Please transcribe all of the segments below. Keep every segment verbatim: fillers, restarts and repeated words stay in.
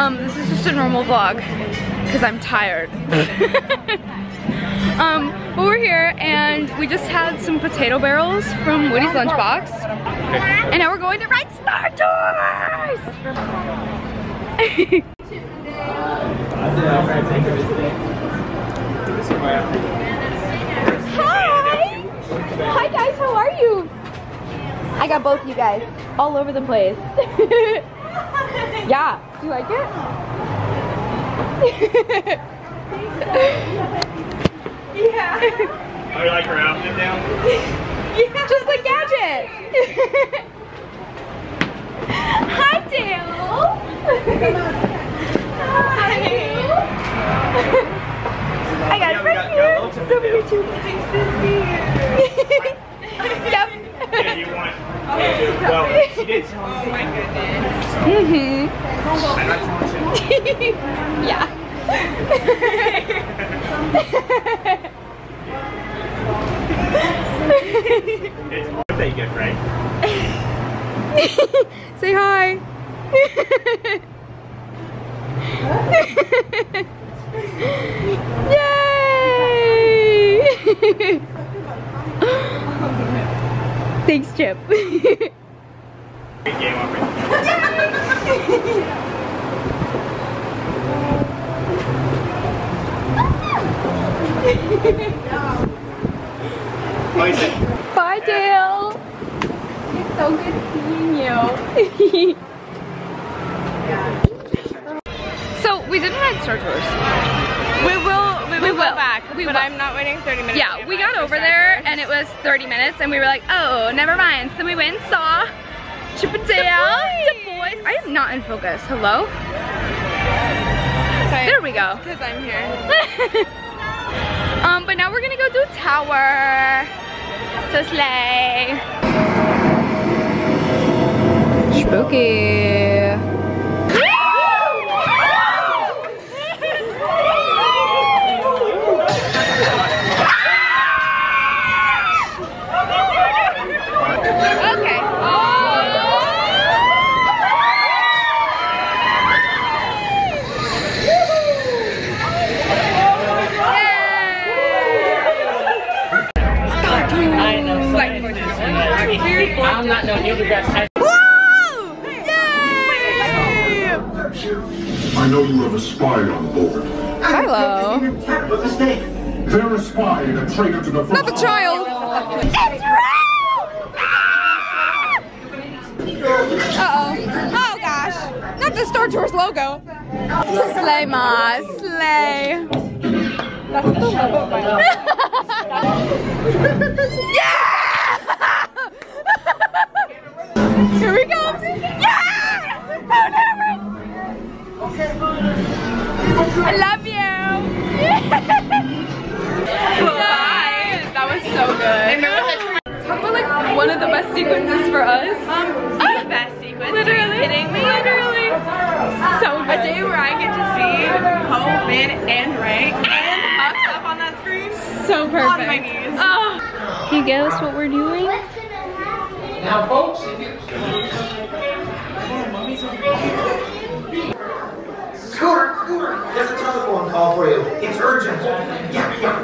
Um, this is just a normal vlog because I'm tired. um, but we're here and we just had some potato barrels from Woody's Lunchbox, and now we're going to ride Star Tours. Hi! Hi guys, how are you? I got both you guys all over the place. Yeah, do you like it? Yeah. Are you like wrapping it down? Yeah. Just like Gadget. Hi, Dale. Hi. I got yeah, friends got here. So cute. Yep. Yeah, you want to, well, she did. Oh my goodness. Mm-hmm. Yeah. It's all that you get, right? Say hi. Yay! Thanks, Chip. Game over. Bye, Dale. It's so good seeing you. So we didn't ride Star Tours. We will. We will, we will. Go back. We but will. I'm not waiting thirty minutes. Yeah, we got over there and it was thirty minutes, and we were like, oh, never mind. So then we went and saw Chip and Dale, the boys. the boys. I am not in focus. Hello? Sorry, there we go. Because I'm here. um, but now we're gonna go do a tower. So slay. Spooky. I'm not no new to that. Woo! Yay! I know you have a spy on board. Hello. They're a spy and a traitor to the First Order. Not the child. It's real! Ah! Uh-oh. Oh gosh. Not the Star Tours logo. Slay, ma. Slay. That's the love of my life. Yeah! Here we go! Yeah! I love you! Bye! That was so good. Talk about like one of the best sequences for us. Um, oh, the best sequence. Literally. Are you kidding me? Literally. So good. A day where I get to see Ho, Finn, and Ray, and Huck's up on that screen. So perfect. On my knees. Oh. Can you guess what we're doing? Now, folks, if you... Scooter, Scooter, there's a telephone call for you. It's urgent. Yeah, yeah.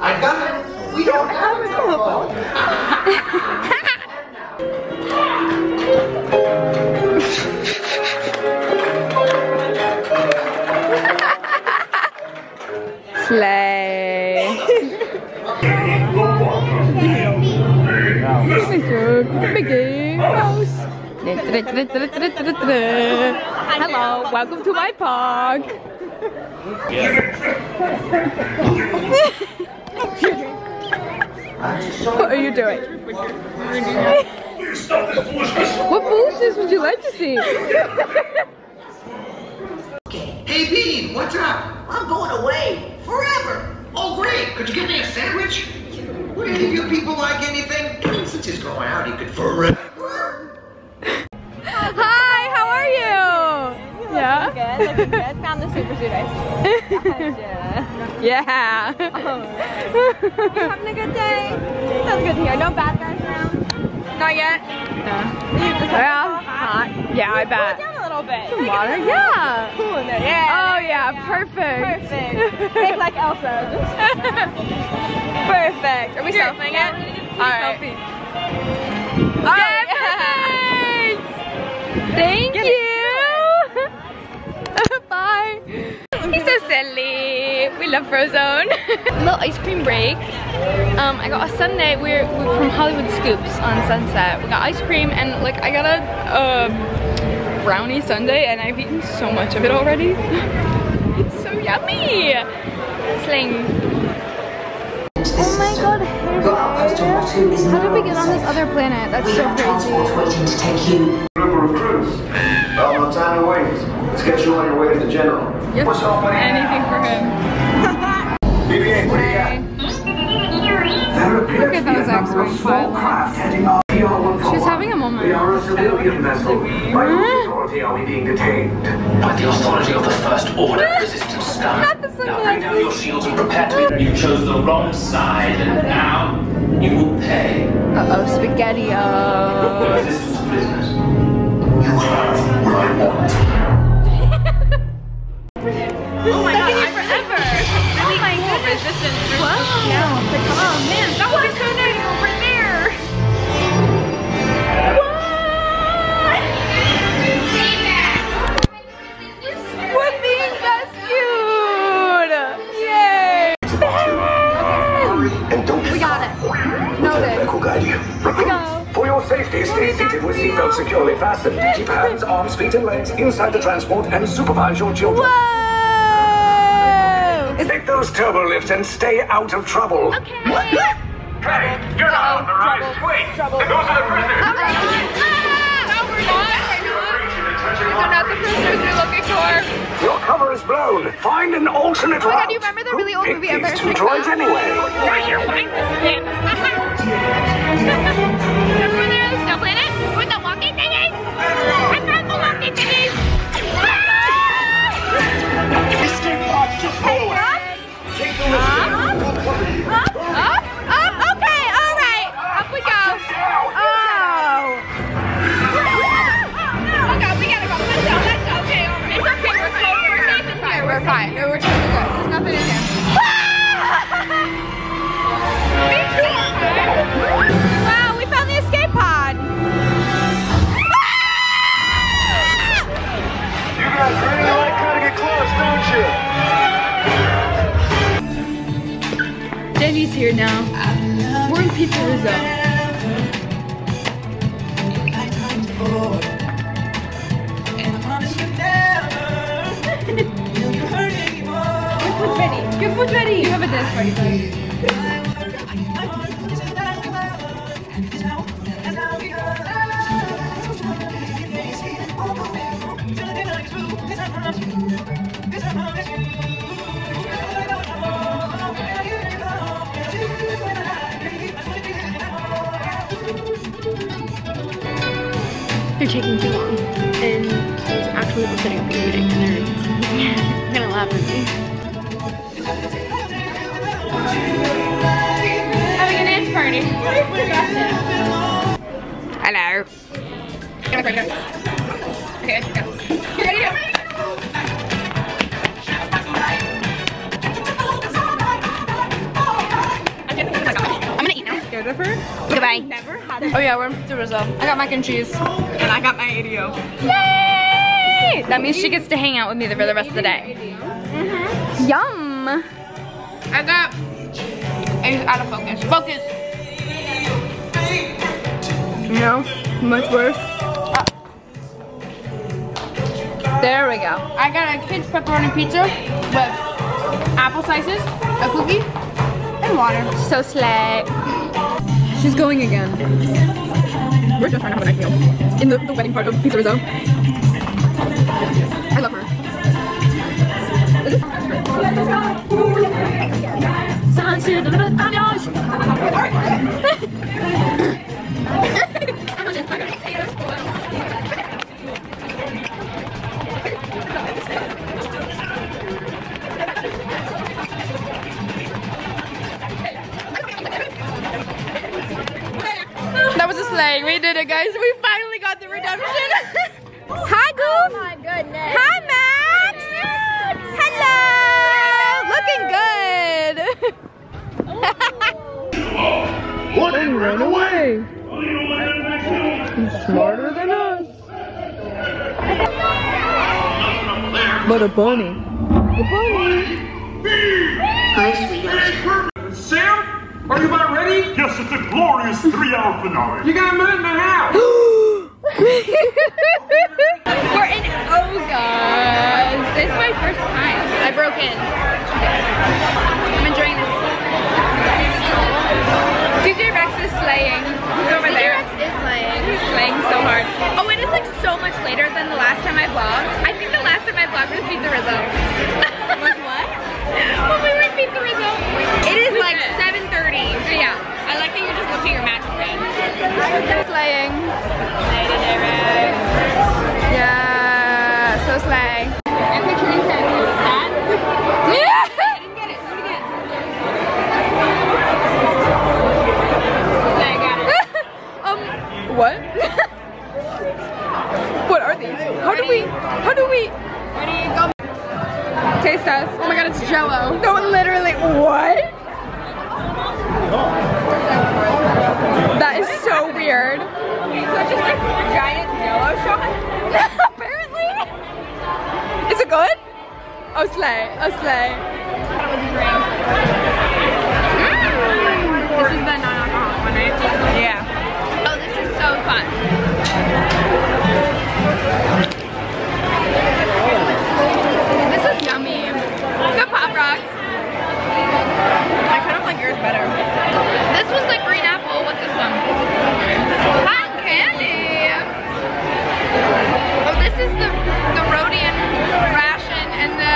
I got it. We don't have a telephone. Mickey Mouse. Hello, welcome to my park. What are you doing? What foolishness would you like to see? Hey Bean, what's up? I'm going away forever. Oh great, could you get me a sandwich? What do you think you people like anything? Since he's going out, he could forever. Hi, how are you? You're yeah. Looking good. Looking good. Found the super suit I see. Gotcha. Yeah. Oh, right. You having a good day? Sounds good to hear. No bad guys around? Not yet. No. You just well, hot. Yeah, I bet. Cool down a little bit. it. Some water? Yeah. Cool in there. Yeah. Oh yeah, yeah. Perfect. Perfect. Make like Elsa. Perfect. Are we Here, selfing yeah, it? Really All right. Selfie. All right. Yeah. Thank Get you. Bye. He's so silly. We love Frozone. Little ice cream break. Um, I got a sundae. We're, we're from Hollywood Scoops on Sunset. We got ice cream and like I got a uh, brownie sundae, and I've eaten so much of it already. It's so yummy. Sling. Oh my god, hey, how did we get on this other planet? That's so crazy. Waiting to take you. Number of crews. All the time to wait. Let's get you on your way to the general. Yep. What's up, buddy? Anything for him. B B eight, what do you got? Look at those X-ray files. She's having a moment. They are a civilian vessel. By whose authority are we being detained? By the authority of the First Order, Resistance Star. Now bring down your shields and prepare to be. You chose the wrong side, and now you will pay. Uh oh, spaghetti-o. The Resistance prisoners. You have what I want. Oh my god, I forever. Oh my goodness. Resistance. Wow. Yeah. Oh man, that would be so nice over there. What? Woody's rescued. Yay. And don't. We got it. Noted. We'll guide you. We go. For your safety, stay seated with seatbelts securely fastened. Keep hands, arms, feet, and legs inside the transport and supervise your children. Whoa. Take those turbo lifts and stay out of trouble. Okay. Patty, you're not on the right way. Those are the prisoners. Oh my god! Ah! No, we're not. These are not the prisoners we're looking for. Your cover is blown. Find an alternate route. Oh my god, do you remember that really old movie ever? Pick these two droids anyway. Why you find this thing? Remember when they were on the snow planet? With the walking thingies? I found the walking thingies. Escape pods to forward. Up, up, up, up, okay, all right, up we go. Oh. Oh god, we gotta go, let's go, let's go, okay, all right. It's okay, we're safe, we're safe and fine. We're fine, no, we're totally good, there's nothing in there. Wow, we found the escape pod. You guys really like how to get close, don't you? Debbie's here now. We're in Pizza Rizzo. Your food's ready. Your food's ready. You have a dance party, please. They're taking too long, and there's actually people sitting up here eating, and they're gonna laugh at me. Having a dance party. Hello. Okay, let's go. You ready to go? Goodbye. Never had it. Oh yeah, we're in Pizza Rizzo. I got mac and cheese. And I got my A D O. Yay! That means she gets to hang out with me for the rest of the day. Mm-hmm. Yum! I got... It's out of focus. Focus! You know, much worse. Uh, there we go. I got a kid's pepperoni pizza with apple slices, a cookie, and water. So slack. She's going again. We're just trying to have a nice meal in the, the wedding part of Pizza Rizzo. I love her. That was a slang. We did it, guys. We finally got the redemption. Hi, Goof. Oh my goodness. Hi, Max. Hello. Looking good. What and ran away. He's smarter than us. But a bunny. A bunny. Hi, sweetheart. Sam? Are you about ready? Yes, it's a glorious three-hour finale. You got a minute and a half. We're in Oga's. It's my first time. I broke in. I'm enjoying this. D J Rex is slaying. He's over there. D J Rex is slaying. He's slaying so hard. Oh, it is like so much later than the last time I vlogged. I think the last time I vlogged was Pizza Rizzo. Was what? When we were at Pizza Rizzo. It is like seven thirty. So yeah, I like that you're just looking your match today. Slaying. Slay today, Rex. Yeah, so slay. I'm picturing that. Yeah! I didn't get it. Do it again. I got it. um, what? What are these? How do we, how do we? Ready, go. Taste us. Oh my god, it's Jell-O. No, literally, what? That is so weird. Okay, so it's just like a giant Jell-O shot? Apparently. Is it good? Oh slay, oh slay. That was a drink. Mm. This is the non-alcoholic one, right? Yeah. Oh, this is so fun. This is yummy. The Pop Rocks. I kind of like yours better. This one's like green apple. What's this one? Cotton candy. Oh, this is the the Rhodian ration, and the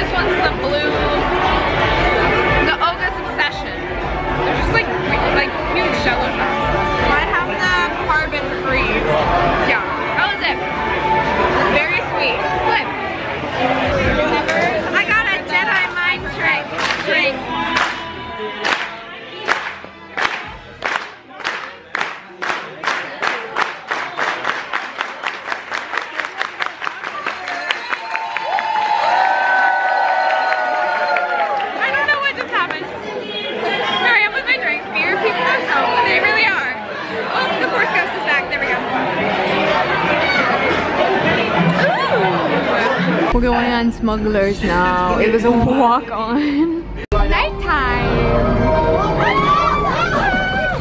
this one's the blue. The Oga's Obsession. They're just like like huge shallow shots. I have the carbon free. Yeah, that was it. Very sweet. Flip. I got a Jedi mind trick. Drink. We're going on Smugglers now. It was a walk on. Nighttime. My arms are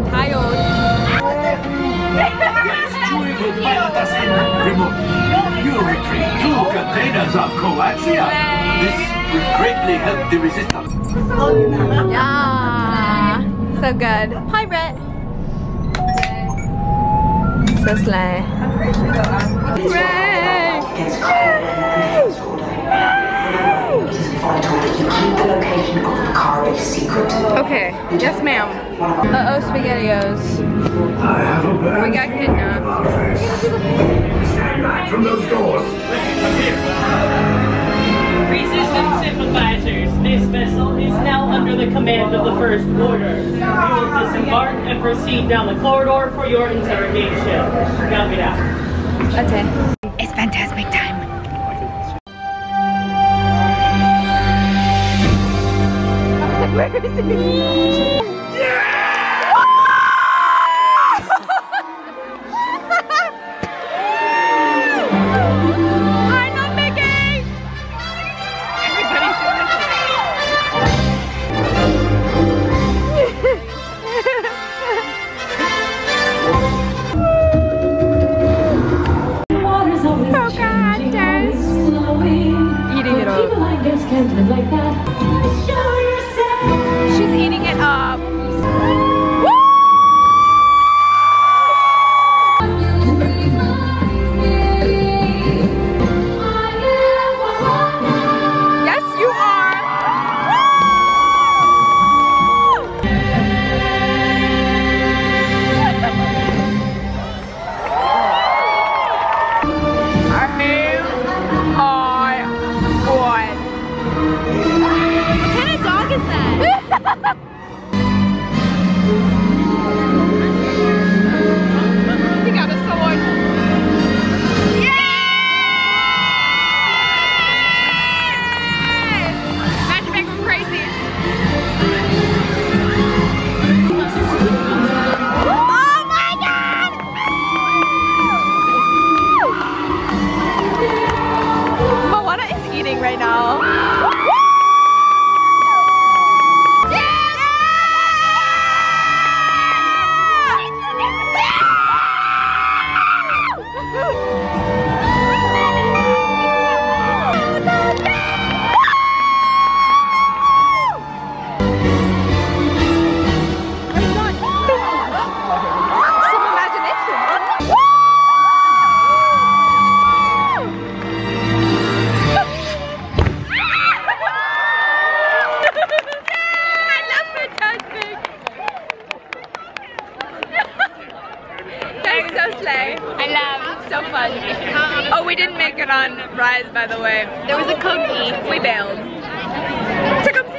tired. You retrieve two containers of coaxia. This will greatly help the resistance. Yeah, so good. Hi, Brett. So slay. Hooray! Hooray! It is vital that you keep the location of the car a secret. Okay, yes, ma'am. Uh oh, SpaghettiOs. I have a bad. We got kidnapped. Stand back from those doors. Resistance sympathizers, this vessel is now under the command of the First Order. You will disembark and proceed down the corridor for your interrogation. Now get out. That's it. It's Fantasmic time. I was like, where is it? She's eating it up. By the way, there was a cookie. We bailed. Took up